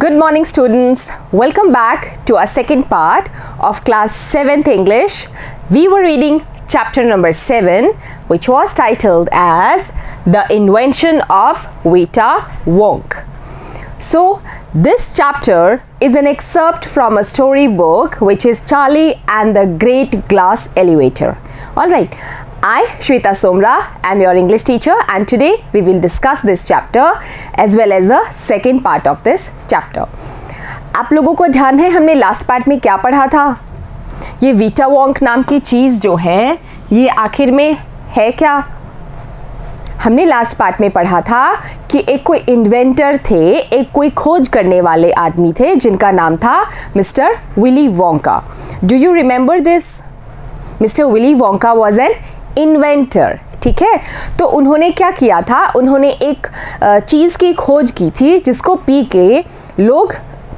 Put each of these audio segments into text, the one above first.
Good morning students, welcome back to our second part of class 7th English. We were reading chapter number 7 which was titled as The Invention of Vita Wonk. So this chapter is an excerpt from a story book which is Charlie and the Great Glass Elevator. Alright, I, Shweta Somra, am your English teacher and today we will discuss this chapter as well as the second part of this chapter. आप लोगों को ध्यान है हमने last part में क्या पढ़ा था? ये वीटा वोंक नाम की चीज़ जो है ये आखिर में है क्या? हमने लास्ट पार्ट में पढ़ा था कि एक कोई इन्वेंटर थे, एक कोई खोज करने वाले आदमी थे जिनका नाम था mister Willy Wonka. Do you remember this? Mister Willy Wonka was an inventor. ठीक है, तो उन्होंने क्या किया था? उन्होंने एक चीज़ की खोज की थी जिसको पी के लोग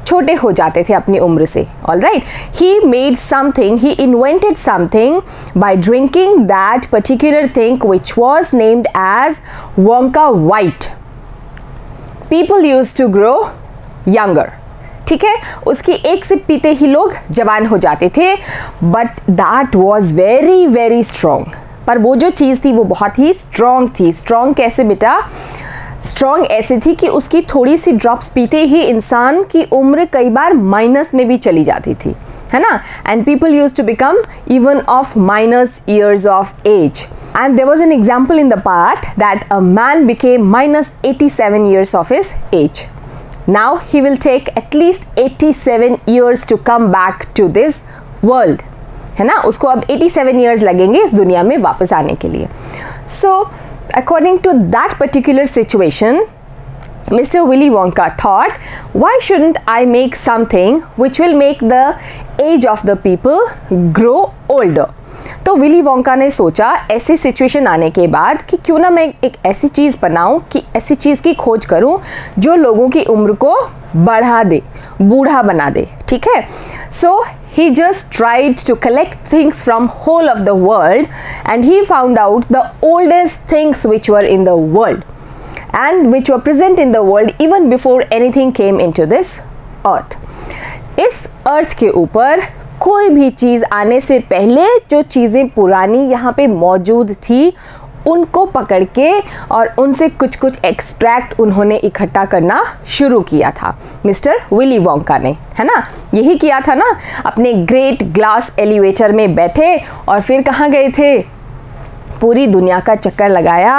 छोटे हो जाते थे अपनी उम्र से. Alright, he made something, he invented something by drinking that particular thing which was named as Wonka Vite. People used to grow younger. ठीक है, उसकी एक सिप पीते ही लोग जवान हो जाते थे. But that was very very strong. पर वो जो चीज़ थी वो बहुत ही स्ट्रॉन्ग थी. स्ट्रॉन्ग कैसे बेटा? स्ट्रॉन्ग ऐसे थी कि उसकी थोड़ी सी ड्रॉप्स पीते ही इंसान की उम्र कई बार माइनस में भी चली जाती थी, है ना. And people use to become even of minus years of age. And there was an example in the part that a man became minus 87 years of his age. Now he will take at least 87 years to come back to this world, है ना. उसको अब 87 years लगेंगे इस दुनिया में वापस आने के लिए. So according to that particular situation, Mr. Willy Wonka thought, why shouldn't I make something which will make the age of the people grow older? तो विली वोंका ने सोचा ऐसी सिचुएशन आने के बाद कि क्यों ना मैं एक ऐसी चीज़ बनाऊं कि ऐसी चीज़ की खोज करूं जो लोगों की उम्र को बढ़ा दे, बूढ़ा बना दे. ठीक है, सो he just tried to collect things from whole of the world and he found out the oldest things which were in the world and which were present in the world even before anything came into this earth. इस अर्थ के ऊपर कोई भी चीज़ आने से पहले जो चीज़ें पुरानी यहाँ पे मौजूद थी उनको पकड़ के और उनसे कुछ कुछ एक्सट्रैक्ट उन्होंने इकट्ठा करना शुरू किया था मिस्टर विली वोंका ने, है ना. यही किया था ना, अपने ग्रेट ग्लास एलिवेटर में बैठे और फिर कहाँ गए थे? पूरी दुनिया का चक्कर लगाया,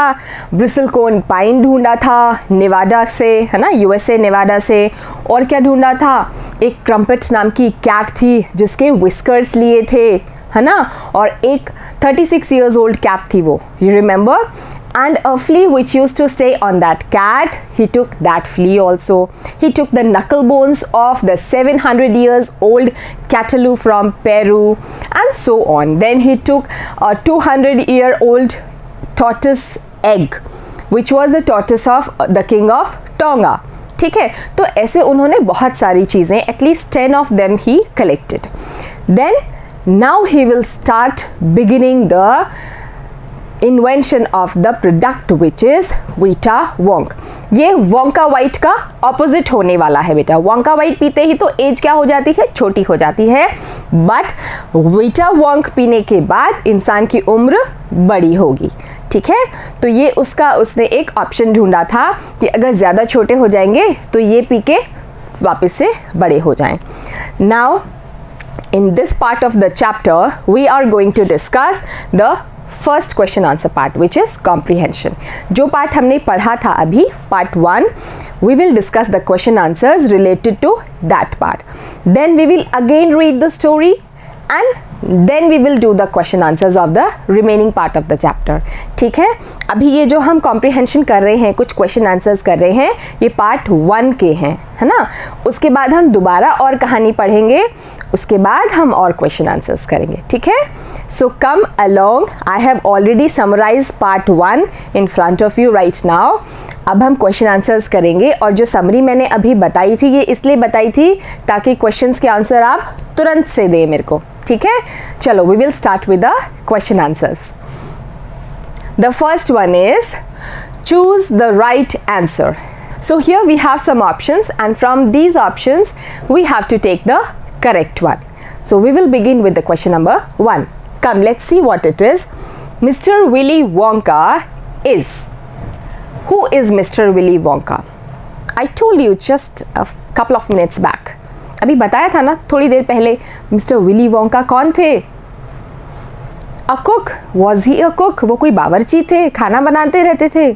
ब्रिसलकोन पाइन ढूंढा था नेवाडा से, है ना, यूएसए नेवाडा से. और क्या ढूंढा था? एक क्रम्पेट्स नाम की कैट थी जिसके विस्कर्स लिए थे, है ना, और एक 36 years old cat थी वो, you remember? And a flea which used to stay on that cat, he took that flea also. He took the knuckle bones of the 700 years old cataloo from Peru and so on. Then he took a 200-year-old tortoise egg, which was the tortoise of the king of Tonga. ठीक है, तो ऐसे उन्होंने बहुत सारी चीज़ें, at least 10 of them he collected. Then now he will start beginning the invention of the product which is Vita Wonk. ये Wonka Vite का opposite होने वाला है बेटा. वोंका-वाइट पीते ही तो एज क्या हो जाती है? छोटी हो जाती है. बट Vita Wonk पीने के बाद इंसान की उम्र बड़ी होगी. ठीक है, तो ये उसने एक ऑप्शन ढूंढा था कि अगर ज़्यादा छोटे हो जाएंगे तो ये पी के वापस से बड़े हो जाएं. Now in this part of the chapter we are going to discuss the first question answer part which is comprehension. जो part हमने पढ़ा था अभी part 1, we will discuss the question answers related to that part. Then we will again read the story and then we will do the question answers of the remaining part of the chapter. ठीक है, अभी ये जो हम comprehension कर रहे हैं, कुछ question answers कर रहे हैं, ये part 1 के हैं, है ना. उसके बाद हम दोबारा और कहानी पढ़ेंगे, उसके बाद हम और क्वेश्चन आंसर्स करेंगे. ठीक है, so come along. I have already summarise part 1 in front of you right now. अब हम क्वेश्चन आंसर्स करेंगे और जो समरी मैंने अभी बताई थी ये इसलिए बताई थी ताकि क्वेश्चंस के आंसर आप तुरंत से दें मेरे को. ठीक है, चलो we will start with the question answers. The first one is choose the right answer. So here we have some options, and from these options we have to take the correct one. So we will begin with the question number 1. Come, let's see what it is. Mr. Willy Wonka is. Who is Mr. Willy Wonka? I told you just a couple of minutes back. अभी बताया था ना थोड़ी देर पहले, mister Willy Wonka कौन थे? A cook. Was he a cook? वो कोई बावर्ची थे, खाना बनाते रहते थे.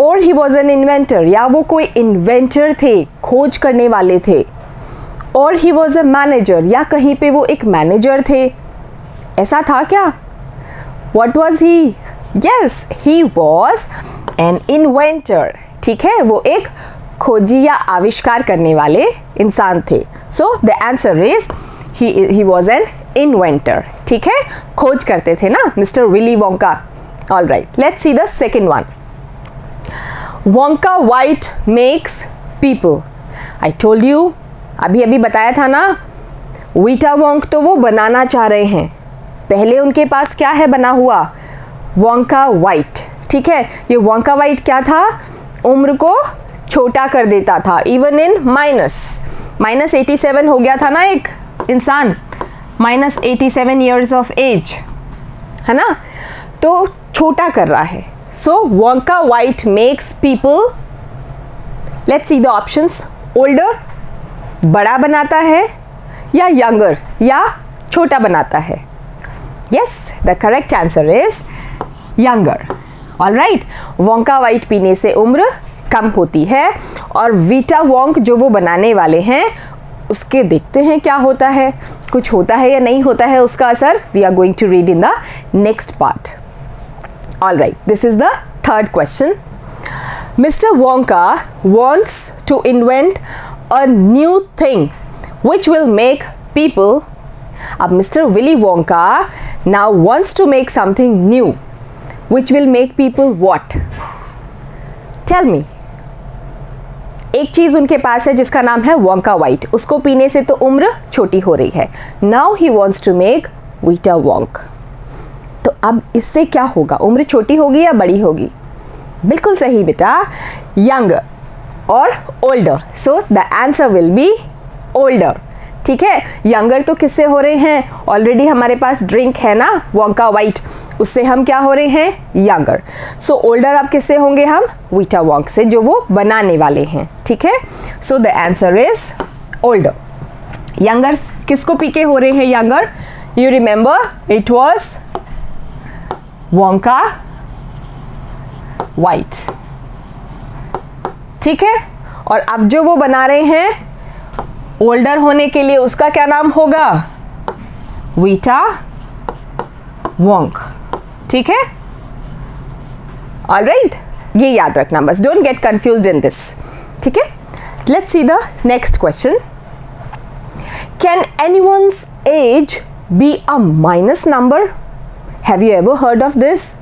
Or he was an inventor. या वो कोई इन्वेंटर थे, खोज करने वाले थे. Or he was a manager. या कहीं पे वो एक मैनेजर थे. ऐसा था क्या? What was he? Yes, he was an inventor. ठीक है, वो एक खोजी या आविष्कार करने वाले इंसान थे. So the answer is he was an inventor. ठीक है, खोज करते थे ना mister Willy Wonka. All right, let's see the second one. Wonka-Vite makes people. I told you, अभी बताया था ना, वीटा वोंक तो वो बनाना चाह रहे हैं. पहले उनके पास क्या है बना हुआ? Wonka-Vite. ठीक है, ये Wonka-Vite क्या था? उम्र को छोटा कर देता था, इवन इन माइनस 87 हो गया था ना एक इंसान, माइनस 87 ईयर्स ऑफ एज, है ना, तो छोटा कर रहा है. So Wonka-Vite makes people. Let's see the options. Older, बड़ा बनाता है, या यंगर, या छोटा बनाता है. Yes, the correct answer is younger. All right, Wonka-Vite पीने से उम्र कम होती है, और वीटा वोंक जो वो बनाने वाले हैं उसके देखते हैं क्या होता है, कुछ होता है या नहीं होता है उसका असर. We are going to read in the next part. All right, this is the third question. Mister Wonka wants to invent a new thing which will make people. अब mister Willy Wonka now wants to make something new which will make people what? Tell me. एक चीज़ उनके पास है जिसका नाम है Wonka-Vite, उसको पीने से तो उम्र छोटी हो रही है. Now he wants to make Vita Wonk. तो अब इससे क्या होगा, उम्र छोटी होगी या बड़ी होगी? बिल्कुल सही बेटा, यंगर और older. So the answer will be older. ठीक है, यंगर तो किससे हो रहे हैं? ऑलरेडी हमारे पास ड्रिंक है ना Wonka-Vite, उससे हम क्या हो रहे हैं? यंगर. सो ओल्डर अब किससे होंगे हम? वीटा वोंक से, जो वो बनाने वाले हैं. ठीक है, so the answer is older. Younger किसको पी के हो रहे हैं younger? You remember, it was Wonka-Vite. ठीक है, और अब जो वो बना रहे हैं ओल्डर होने के लिए, उसका क्या नाम होगा? Vita Wonk. ठीक है, ऑलराइट, ये याद रखना बस, don't get confused in this. ठीक है, let's see the next question. Can anyone's age be a minus number? Have you ever heard of this?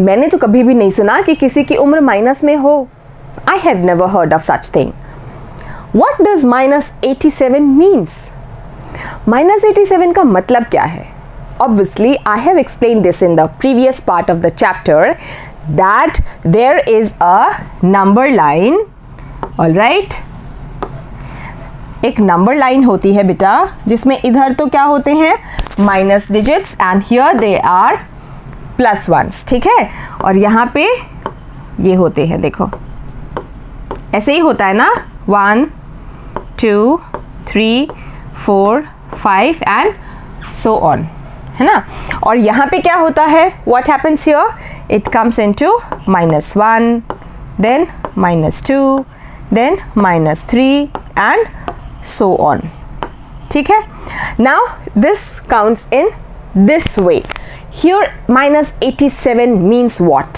मैंने तो कभी भी नहीं सुना कि किसी की उम्र माइनस में हो. I have never heard of such thing. What does minus 87 means? Minus 87 का मतलब क्या है? Obviously, I have explained this in the previous part of the chapter that there is a number line. All right? एक number line होती है बेटा, जिसमें इधर तो क्या होते हैं? Minus digits and here they are plus ones. ठीक है? और यहाँ पे ये होते हैं, देखो. ऐसे ही होता है ना? 1, 2, 3, 4, 5 and so on, है ना? और यहाँ पे क्या होता है? What happens here? It comes into -1, then -2, then -3 and so on. ठीक है? Now this counts in this way. Here -87 means what?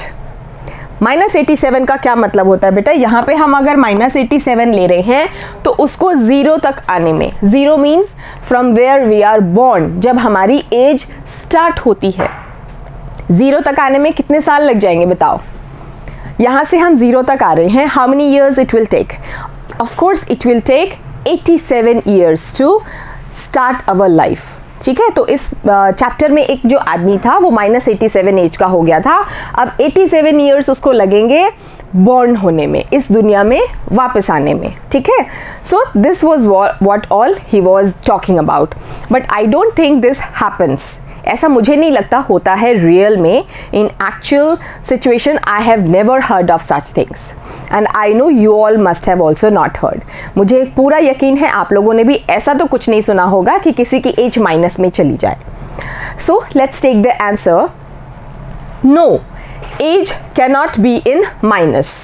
-87 का क्या मतलब होता है बेटा? यहाँ पे हम अगर -87 ले रहे हैं तो उसको 0 तक आने में, 0 means from where we are born, जब हमारी एज स्टार्ट होती है, 0 तक आने में कितने साल लग जाएंगे बताओ? यहाँ से हम 0 तक आ रहे हैं, how many years it will take? Of course it will take 87 years to start our life. ठीक है। तो इस चैप्टर में एक जो आदमी था वो -87 एज का हो गया था। अब 87 ईयर्स उसको लगेंगे बॉर्न होने में, इस दुनिया में वापस आने में, ठीक है। So this was what all he was talking about, but I don't think this happens. ऐसा मुझे नहीं लगता होता है रियल में, in actual situation. I have never heard of such things and I know you all must have also not heard. मुझे पूरा यकीन है आप लोगों ने भी ऐसा तो कुछ नहीं सुना होगा कि किसी की एज माइनस में चली जाए। So let's take the answer. No, age cannot be in minus.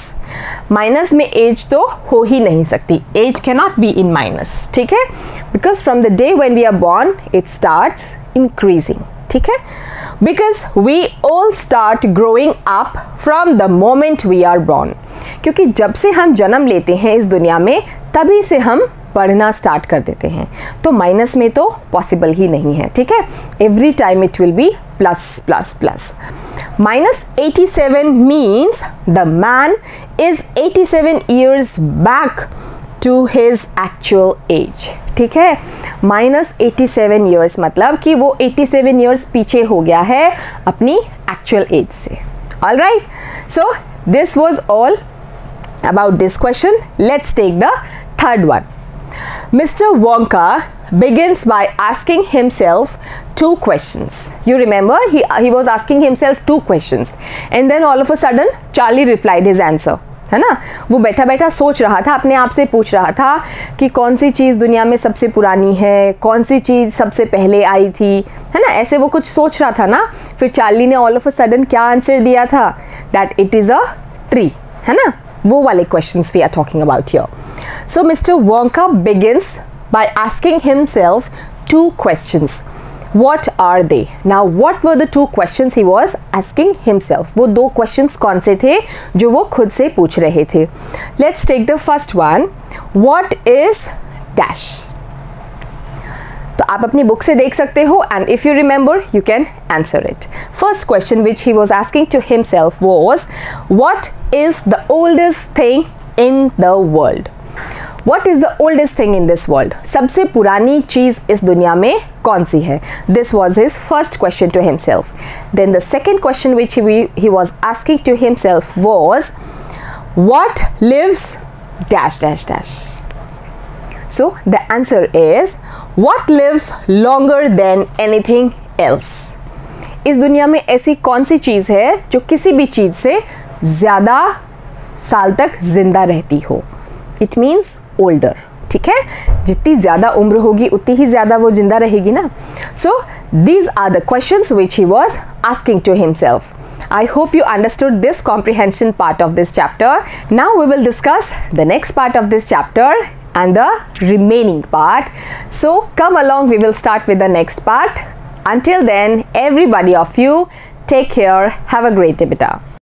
Minus में एज तो हो ही नहीं सकती। Age cannot be in minus, ठीक है, because from the day when we are born it starts increasing, ठीक है। Because we all start growing up from the moment we are born, क्योंकि जब से हम जन्म लेते हैं इस दुनिया में तभी से हम बढ़ना स्टार्ट कर देते हैं। तो माइनस में तो पॉसिबल ही नहीं है, ठीक है। Every time it will be plus plus plus. -87 means the man is 87 years back to his actual age, ठीक है। -87 ईयर्स मतलब कि वो 87 ईयर्स पीछे हो गया है अपनी एक्चुअल एज से। All right, so this was all about this question. Let's take the third one. Mr. Wonka begins by asking himself two questions. You remember he was asking himself two questions, and then all of a sudden Charlie replied his answer, है ना। वो बैठा बैठा सोच रहा था, अपने आप से पूछ रहा था कि कौन सी चीज़ दुनिया में सबसे पुरानी है, कौन सी चीज़ सबसे पहले आई थी, है ना। ऐसे वो कुछ सोच रहा था ना। फिर चार्ली ने ऑल ऑफ अ सडन क्या आंसर दिया था? That it is a tree, है ना। वो वाले questions we are talking about here. So mister Wonka begins by asking himself two questions. What are they? Now what were the two questions he was asking himself? वो दो questions कौन से थे जो वो खुद से पूछ रहे थे? Let's take the first one. What is dash? तो आप अपनी बुक से देख सकते हो, and if you remember you can answer it. First question which he was asking to himself was what is the oldest thing in the world? What is the oldest thing in this world? सबसे पुरानी चीज़ इस दुनिया में कौन सी है? This was his first question to himself. Then the second question which he was asking to himself was, what lives dash dash dash? So the answer is, what lives longer than anything else? इस दुनिया में ऐसी कौन सी चीज़ है जो किसी भी चीज़ से ज़्यादा साल तक जिंदा रहती हो? इट मीन्स ओल्डर, ठीक है। जितनी ज़्यादा उम्र होगी उतनी ही ज़्यादा वो जिंदा रहेगी ना। So these are the questions which he was asking to himself. I hope you understood this comprehension part of this chapter. Now we will discuss the next part of this chapter and the remaining part. So come along, we will start with the next part. Until then, everybody of you, take care. Have a great day, beta.